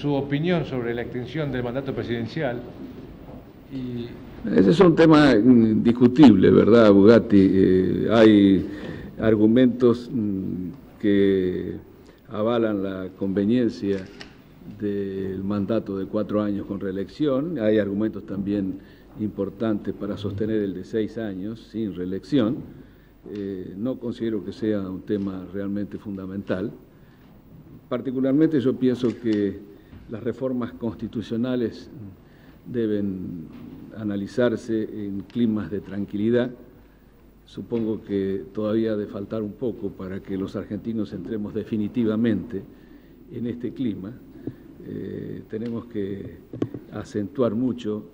su opinión sobre la extensión del mandato presidencial. Ese es un tema discutible, ¿verdad, Bugatti? Hay argumentos que avalan la conveniencia del mandato de 4 años con reelección, hay argumentos también importantes para sostener el de 6 años sin reelección. No considero que sea un tema realmente fundamental. Particularmente yo pienso que las reformas constitucionales deben analizarse en climas de tranquilidad. Supongo que todavía ha de faltar un poco para que los argentinos entremos definitivamente en este clima. Tenemos que acentuar mucho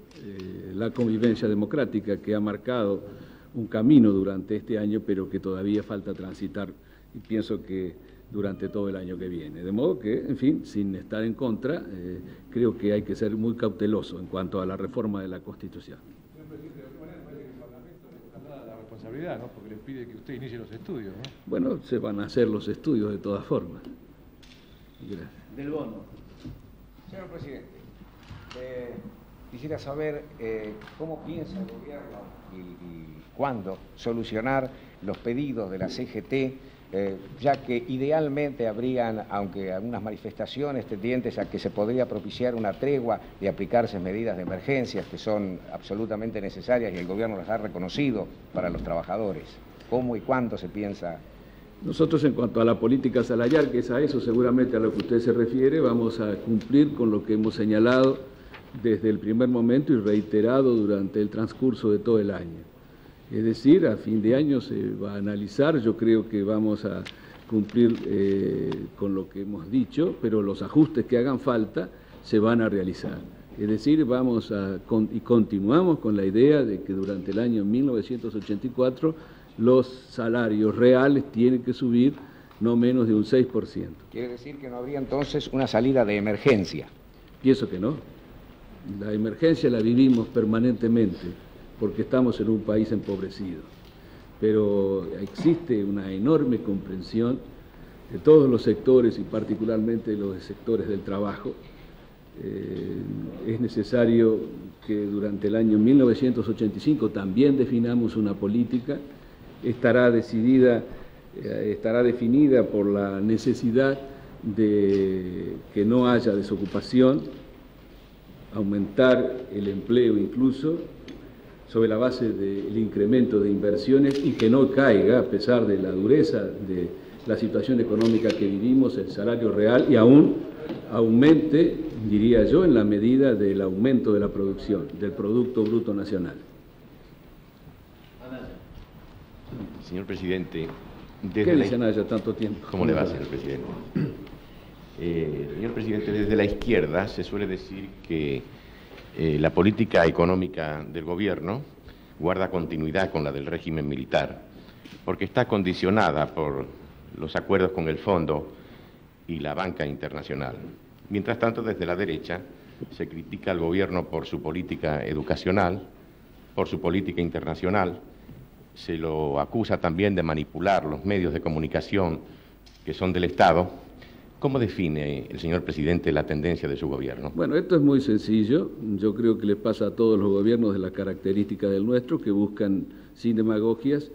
la convivencia democrática que ha marcado un camino durante este año, pero que todavía falta transitar, y pienso que durante todo el año que viene. De modo que, en fin, sin estar en contra, creo que hay que ser muy cauteloso en cuanto a la reforma de la Constitución. Señor presidente, ¿de qué manera parece que el Parlamento le traslada la responsabilidad, ¿no? Porque les pide que usted inicie los estudios, ¿no? Bueno, se van a hacer los estudios de todas formas. Gracias. Del bono. Señor presidente, quisiera saber cómo piensa el gobierno y cuándo solucionar los pedidos de la CGT, ya que idealmente habrían, aunque algunas manifestaciones tendientes a que se podría propiciar una tregua de aplicarse medidas de emergencia que son absolutamente necesarias y el gobierno las ha reconocido para los trabajadores. ¿Cómo y cuándo se piensa? Nosotros, en cuanto a la política salarial, que es a eso seguramente a lo que usted se refiere, vamos a cumplir con lo que hemos señalado desde el primer momento y reiterado durante el transcurso de todo el año. Es decir, a fin de año se va a analizar, yo creo que vamos a cumplir con lo que hemos dicho, pero los ajustes que hagan falta se van a realizar. Es decir, vamos a continuamos con la idea de que durante el año 1984 los salarios reales tienen que subir no menos de un 6%. ¿Quiere decir que no habría entonces una salida de emergencia? Pienso que no. La emergencia la vivimos permanentemente porque estamos en un país empobrecido. Pero existe una enorme comprensión de todos los sectores y particularmente de los sectores del trabajo. Es necesario que durante el año 1985 también definamos una política. Estará definida por la necesidad de que no haya desocupación, aumentar el empleo incluso, sobre la base del incremento de inversiones y que no caiga, a pesar de la dureza de la situación económica que vivimos, el salario real y aún aumente, diría yo, en la medida del aumento de la producción, del Producto Bruto Nacional. Señor presidente, desde ¿qué dicen allá tanto tiempo? ¿Cómo le va, señor presidente? Señor presidente, desde la izquierda se suele decir que la política económica del gobierno guarda continuidad con la del régimen militar, porque está condicionada por los acuerdos con el fondo y la banca internacional. Mientras tanto, desde la derecha se critica al gobierno por su política educacional, por su política internacional. Se lo acusa también de manipular los medios de comunicación que son del Estado. ¿Cómo define el señor presidente la tendencia de su gobierno? Bueno, esto es muy sencillo. Yo creo que le pasa a todos los gobiernos de las características del nuestro, que buscan, sin demagogias,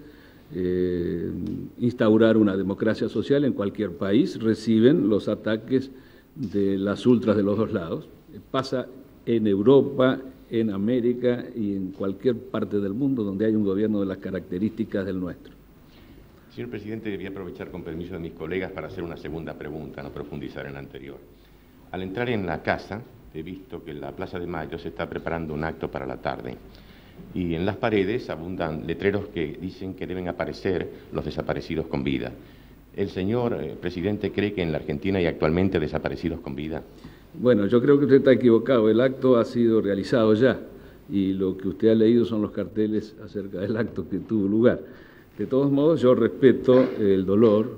instaurar una democracia social en cualquier país. Reciben los ataques de las ultras de los dos lados. Pasa en Europa, en América y en cualquier parte del mundo donde hay un gobierno de las características del nuestro. Señor presidente, voy a aprovechar con permiso de mis colegas para hacer una segunda pregunta, no profundizar en la anterior. Al entrar en la casa, he visto que en la Plaza de Mayo se está preparando un acto para la tarde y en las paredes abundan letreros que dicen que deben aparecer los desaparecidos con vida. ¿El señor presidente cree que en la Argentina hay actualmente desaparecidos con vida? Bueno, yo creo que usted está equivocado. El acto ha sido realizado ya y lo que usted ha leído son los carteles acerca del acto que tuvo lugar. De todos modos, yo respeto el dolor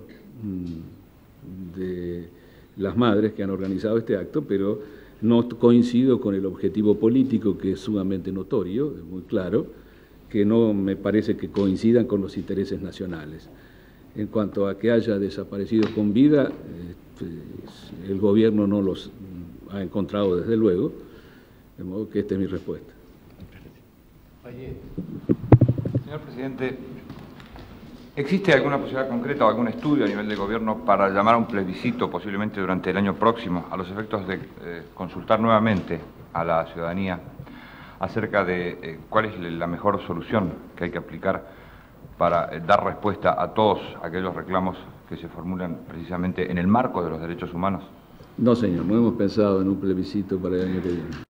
de las madres que han organizado este acto, pero no coincido con el objetivo político, que es sumamente notorio, es muy claro, que no me parece que coincidan con los intereses nacionales. En cuanto a que haya desaparecidos con vida, el gobierno no los ha encontrado desde luego, de modo que esta es mi respuesta. Señor presidente, ¿existe alguna posibilidad concreta o algún estudio a nivel de gobierno para llamar a un plebiscito posiblemente durante el año próximo a los efectos de consultar nuevamente a la ciudadanía acerca de cuál es la mejor solución que hay que aplicar para dar respuesta a todos aquellos reclamos que se formulan precisamente en el marco de los derechos humanos? No, señor, no hemos pensado en un plebiscito para el año que viene.